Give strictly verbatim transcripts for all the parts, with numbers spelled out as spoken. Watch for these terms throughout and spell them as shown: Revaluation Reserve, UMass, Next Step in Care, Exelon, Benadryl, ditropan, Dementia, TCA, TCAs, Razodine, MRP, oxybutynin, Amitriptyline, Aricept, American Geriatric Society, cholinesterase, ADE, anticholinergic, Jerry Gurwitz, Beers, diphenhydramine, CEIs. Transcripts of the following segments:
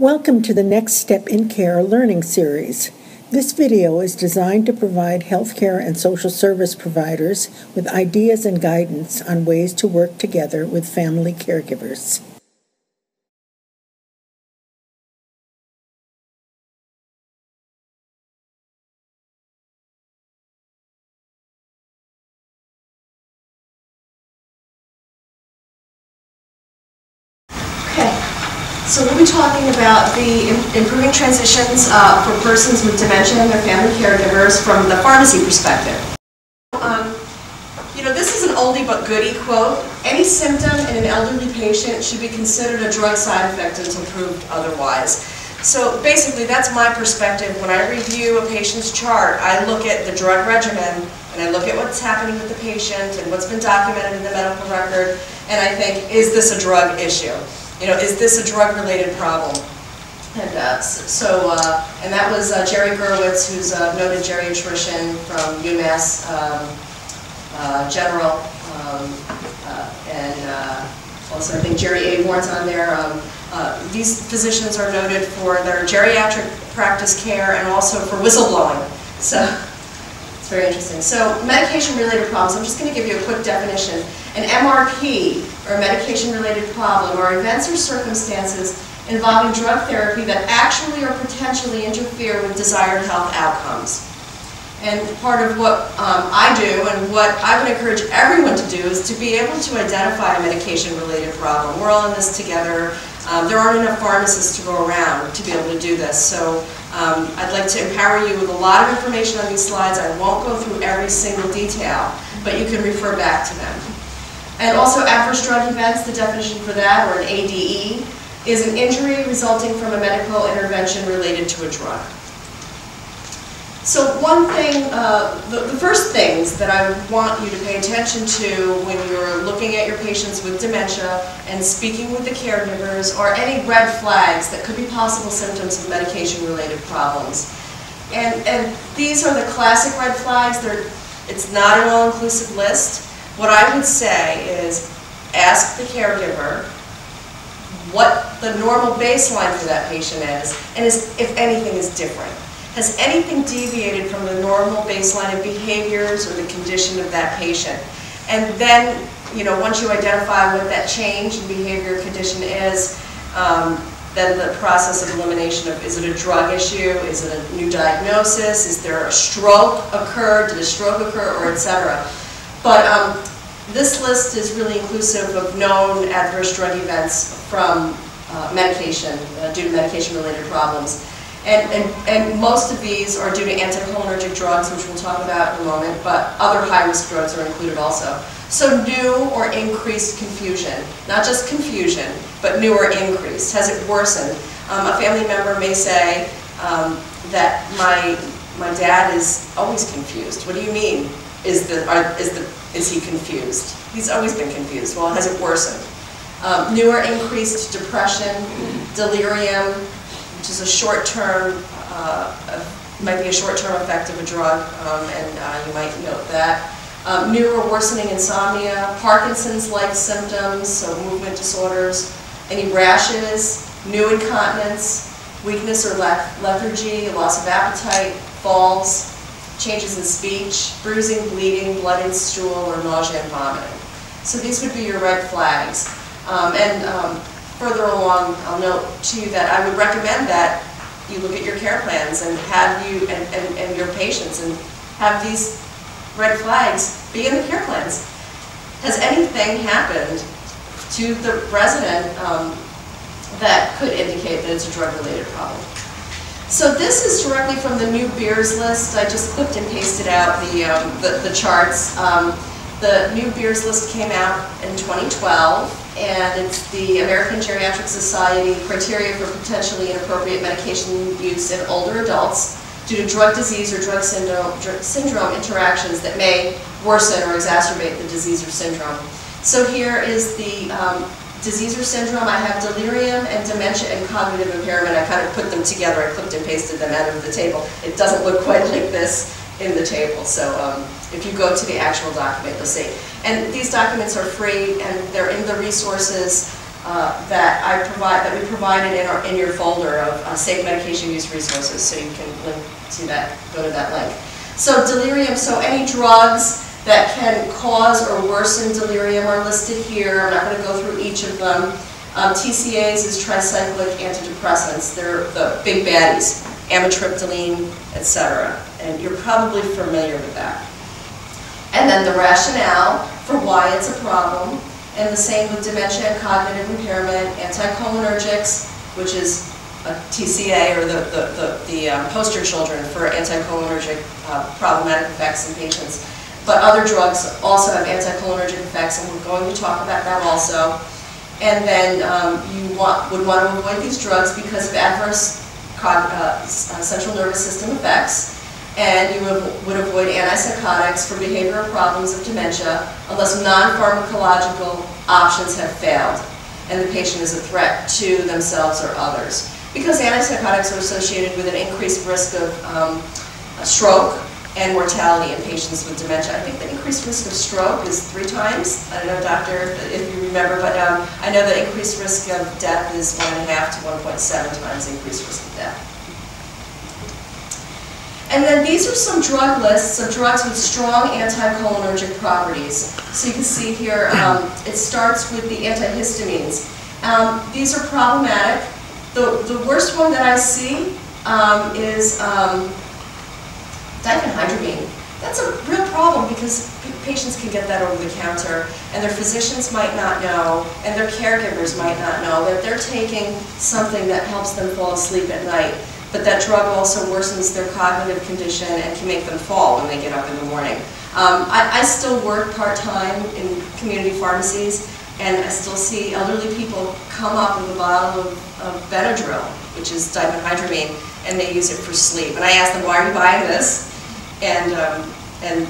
Welcome to the Next Step in Care learning series. This video is designed to provide healthcare and social service providers with ideas and guidance on ways to work together with family caregivers. So we'll be talking about the improving transitions uh, for persons with dementia and their family caregivers from the pharmacy perspective. Um, you know, this is an oldie but goodie quote. Any symptom in an elderly patient should be considered a drug side effect until proved otherwise. So basically that's my perspective. When I review a patient's chart, I look at the drug regimen and I look at what's happening with the patient and what's been documented in the medical record, and I think, is this a drug issue? You know, is this a drug-related problem? And uh, so, uh, and that was uh, Jerry Gurwitz, who's a noted geriatrician from UMass, um, uh, general, um, uh, and uh, also I think Jerry A. Warren's on there. Um, uh, these physicians are noted for their geriatric practice care and also for whistleblowing. So it's very interesting. So medication-related problems. I'm just going to give you a quick definition. An M R P, or a medication-related problem, are events or circumstances involving drug therapy that actually or potentially interfere with desired health outcomes. And part of what um, I do, and what I would encourage everyone to do, is to be able to identify a medication-related problem. We're all in this together. Um, there aren't enough pharmacists to go around to be able to do this. So um, I'd like to empower you with a lot of information on these slides. I won't go through every single detail, but you can refer back to them. And also adverse drug events, the definition for that, or an A D E, is an injury resulting from a medical intervention related to a drug. So one thing, uh, the, the first things that I want you to pay attention to when you're looking at your patients with dementia and speaking with the caregivers are any red flags that could be possible symptoms of medication-related problems. And, and these are the classic red flags. They're, it's not an all-inclusive list. What I would say is ask the caregiver what the normal baseline for that patient is, and is, if anything is different. Has anything deviated from the normal baseline of behaviors or the condition of that patient? And then, you know, once you identify what that change in behavior condition is, um, then the process of elimination of, is it a drug issue, is it a new diagnosis, is there a stroke occurred, did a stroke occur, or et cetera. But um, this list is really inclusive of known adverse drug events from uh, medication, uh, due to medication-related problems. And, and, and most of these are due to anticholinergic drugs, which we'll talk about in a moment, but other high-risk drugs are included also. So new or increased confusion, not just confusion, but new or increased. Has it worsened? Um, a family member may say um, that my, my dad is always confused. What do you mean? Is the, are, is the is he confused? He's always been confused. Well, has it worsened? Um, new or increased depression, delirium, which is a short-term, uh, might be a short-term effect of a drug, um, and uh, you might note that. Um, new or worsening insomnia, Parkinson's-like symptoms, so movement disorders, any rashes, new incontinence, weakness or leth lethargy, loss of appetite, falls, changes in speech, bruising, bleeding, blood in stool, or nausea and vomiting. So these would be your red flags. Um, and um, further along, I'll note to you that I would recommend that you look at your care plans and have you and, and, and your patients and have these red flags be in the care plans. Has anything happened to the resident um, that could indicate that it's a drug-related problem? So this is directly from the new Beers list. I just clipped and pasted out the, um, the, the charts. Um, the new Beers list came out in twenty twelve, and it's the American Geriatric Society criteria for potentially inappropriate medication use in older adults due to drug disease or drug syndrome, drug syndrome interactions that may worsen or exacerbate the disease or syndrome. So here is the um, disease or syndrome. I have delirium and dementia and cognitive impairment. I kind of put them together. I clipped and pasted them out of the table. It doesn't look quite like this in the table. So um, if you go to the actual document, you'll see. And these documents are free and they're in the resources uh, that I provide that we provided in our in your folder of uh, safe medication use resources. So you can link to that. Go to that link. So delirium. So any drugs that can cause or worsen delirium are listed here. I'm not going to go through each of them. Um, T C As is tricyclic antidepressants. They're the big baddies. Amitriptyline, et cetera. And you're probably familiar with that. And then the rationale for why it's a problem. And the same with dementia and cognitive impairment, anticholinergics, which is a T C A, or the, the, the, the um, poster children for anticholinergic uh, problematic effects in patients. But other drugs also have anticholinergic effects, and we're going to talk about that also. And then um, you want, would want to avoid these drugs because of adverse uh, central nervous system effects. And you would avoid antipsychotics for behavioral problems of dementia unless non-pharmacological options have failed and the patient is a threat to themselves or others. Because antipsychotics are associated with an increased risk of um, stroke and mortality in patients with dementia. I think the increased risk of stroke is three times. I don't know, doctor, if you remember, but um, I know the increased risk of death is one and a half to one point seven times increased risk of death. And then these are some drug lists of drugs with strong anticholinergic properties. So you can see here, um, it starts with the antihistamines. Um, these are problematic. The, the worst one that I see um, is um, diphenhydramine. That's a real problem because patients can get that over the counter, and their physicians might not know, and their caregivers might not know that they're taking something that helps them fall asleep at night. But that drug also worsens their cognitive condition and can make them fall when they get up in the morning. Um, I, I still work part-time in community pharmacies, and I still see elderly people come up with a bottle of, of Benadryl, which is diphenhydramine, and they use it for sleep. And I ask them, why are you buying this? And, um, and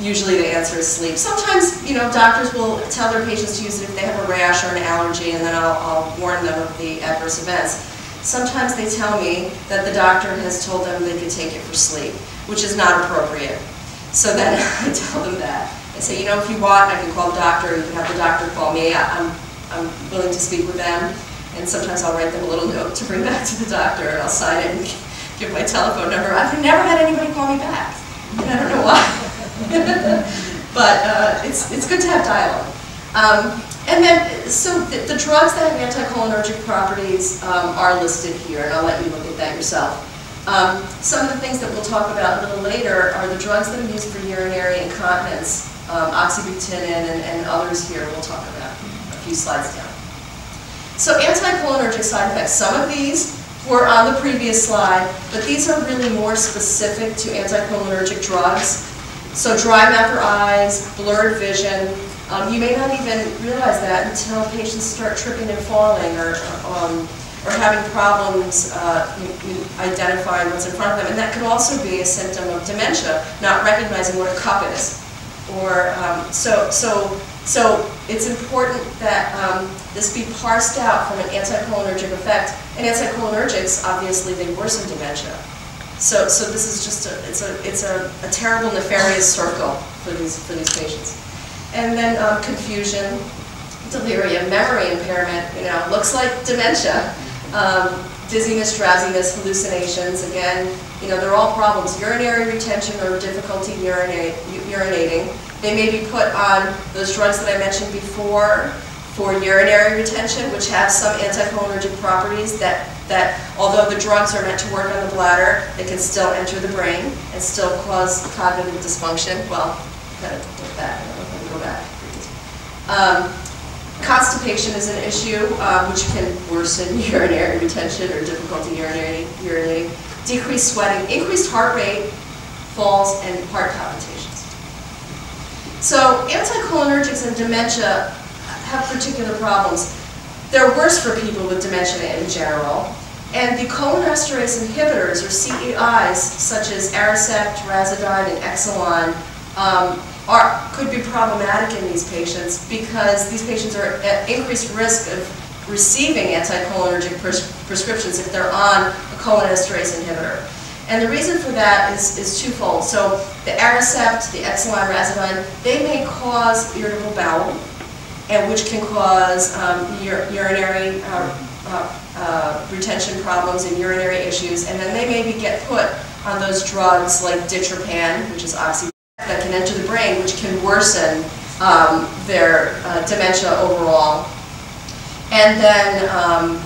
usually the answer is sleep. Sometimes, you know, doctors will tell their patients to use it if they have a rash or an allergy, and then I'll, I'll warn them of the adverse events. Sometimes they tell me that the doctor has told them they could take it for sleep, which is not appropriate. So then I tell them that. I say, you know, if you want, I can call the doctor, you can have the doctor call me. I'm, I'm willing to speak with them. And sometimes I'll write them a little note to bring back to the doctor, and I'll sign it and give my telephone number. I've never had anybody call me back, and I don't know why. But uh, it's, it's good to have dialogue. Um, And then, so the, the drugs that have anticholinergic properties um, are listed here, and I'll let you look at that yourself. Um, some of the things that we'll talk about a little later are the drugs that are used for urinary incontinence, um, oxybutynin and, and others here we'll talk about a few slides down. So anticholinergic side effects, some of these were on the previous slide, but these are really more specific to anticholinergic drugs. So dry mouth or eyes, blurred vision. Um, you may not even realize that until patients start tripping and falling, or, um, or having problems uh, identifying what's in front of them. And that could also be a symptom of dementia, not recognizing what a cup is. Or, um, so, so, so it's important that um, this be parsed out from an anticholinergic effect. And anticholinergics, obviously, they worsen dementia. So, so this is just a, it's a, it's a, a terrible, nefarious circle for these, for these patients. And then um, confusion, delirium, memory impairment, you know, looks like dementia. Um, dizziness, drowsiness, hallucinations, again, you know, they're all problems. Urinary retention or difficulty urinate, urinating. They may be put on those drugs that I mentioned before for urinary retention, which have some anticholinergic properties that, that although the drugs are meant to work on the bladder, they can still enter the brain and still cause cognitive dysfunction. Well, kind of with that. Um, constipation is an issue uh, which can worsen urinary retention or difficulty urinating, urinating, decreased sweating, increased heart rate, falls, and heart palpitations. So anticholinergics and dementia have particular problems. They're worse for people with dementia in general. And the cholinesterase inhibitors, or C E Is, such as Aricept, Razodine, and Exelon, um, Are, could be problematic in these patients because these patients are at increased risk of receiving anticholinergic pres prescriptions if they're on a cholinesterase inhibitor. And the reason for that is, is twofold. So the Aricept, the Exelon, Razodine, they may cause irritable bowel and which can cause um, ur urinary uh, uh, uh, retention problems and urinary issues, and then they maybe get put on those drugs like ditropan, which is oxybutynin, that can enter the brain, which can worsen um, their uh, dementia overall. And then um,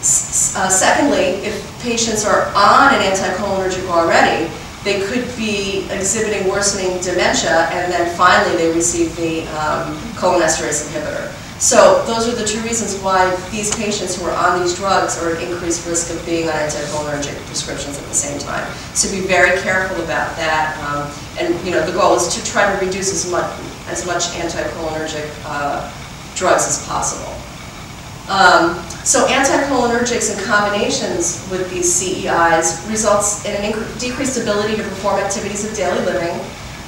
s uh, secondly, if patients are on an anticholinergic already, they could be exhibiting worsening dementia, and then finally they receive the um, cholinesterase inhibitor. So those are the two reasons why these patients who are on these drugs are at increased risk of being on anticholinergic prescriptions at the same time. So be very careful about that. Um, and you know, the goal is to try to reduce as much as much anticholinergic uh, drugs as possible. Um, so anticholinergics in combinations with these C E Is results in an decreased ability to perform activities of daily living.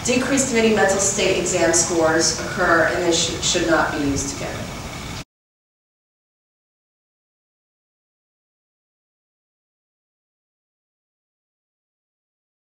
Decreased mini mental state exam scores occur, and they sh should not be used together.